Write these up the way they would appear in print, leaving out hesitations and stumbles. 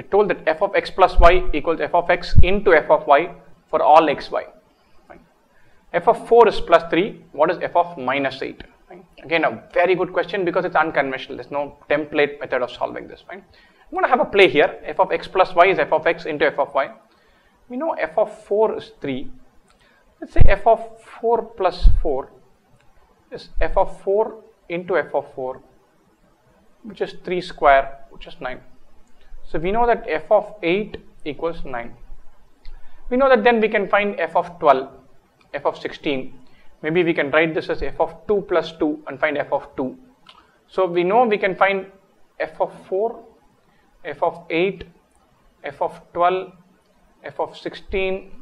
we told that f of x plus y equals f of x into f of y for all x, y. Right? f of 4 is plus 3. What is f of minus 8? Right? Again, a very good question because it's unconventional. There's no template method of solving this. Right? I'm going to have a play here. F of x plus y is f of x into f of y. We know f of 4 is 3. Let's say f of 4 plus 4 is f of 4 into f of 4, which is 3 square, which is 9. So we know that f of 8 equals 9. We know that then we can find f of 12, f of 16. Maybe we can write this as f of 2 plus 2 and find f of 2. So we know we can find f of 4, f of 8, f of 12, f of 16,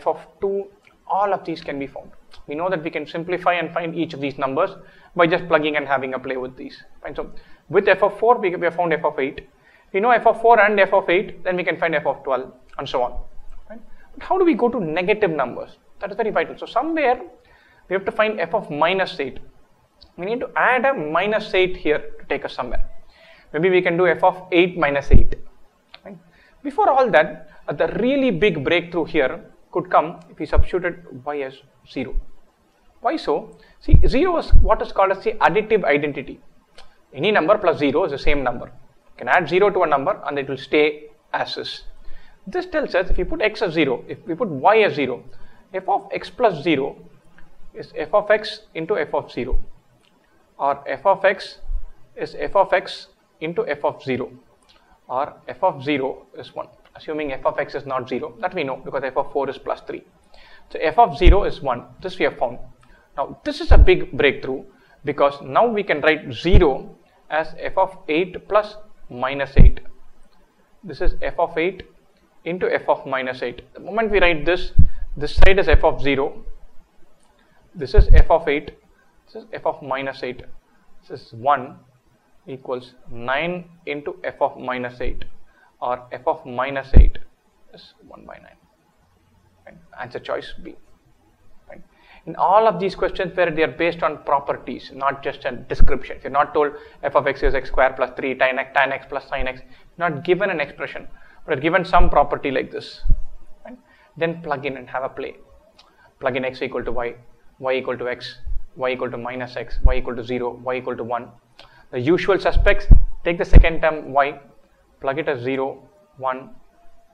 f of 2. All of these can be found. We know that we can simplify and find each of these numbers by just plugging and having a play with these. Fine. So with f of 4, we have found f of 8. We know f of 4 and f of 8, then we can find f of 12 and so on. Right? But how do we go to negative numbers? That is very vital. So somewhere we have to find f of minus 8. We need to add a minus 8 here to take us somewhere. Maybe we can do f of 8 minus 8. Right? Before all that, the really big breakthrough here could come if we substituted y as 0. Why so? See, 0 is what is called as the additive identity. Any number plus 0 is the same number. You can add 0 to a number and it will stay as is. This tells us if you put x as 0, if we put y as 0, f of x plus 0 is f of x into f of 0, or f of x is f of x into f of 0, or f of 0 is 1. Assuming f of x is not 0, that we know because f of 4 is plus 3. So f of 0 is 1, this we have found. Now this is a big breakthrough because now we can write 0 as f of 8 plus minus 8. This is f of 8 into f of minus 8. The moment we write this, this side is f of 0, this is f of 8, this is f of minus 8. This is 1 equals 9 into f of minus 8. Or f of minus 8 is 1 by 9. Right? Answer choice B. Right? In all of these questions where they are based on properties, not just a description. If you're not told f of x is x square plus 3, tan x plus sin x, not given an expression, but given some property like this. Right? Then plug in and have a play. Plug in x equal to y, y equal to x, y equal to minus x, y equal to 0, y equal to 1. The usual suspects, take the second term y, plug it as 0, 1,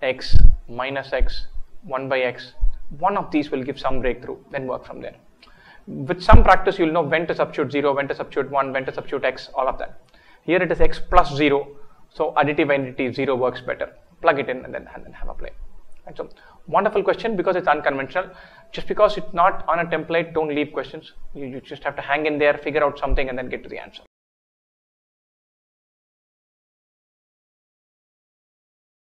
x, minus x, 1 by x. One of these will give some breakthrough, then work from there. With some practice, you'll know when to substitute 0, when to substitute 1, when to substitute x, all of that. Here it is x plus 0, so additive identity 0 works better. Plug it in and then have a play. And so, wonderful question because it's unconventional. Just because it's not on a template, don't leave questions. You just have to hang in there, figure out something, and then get to the answer.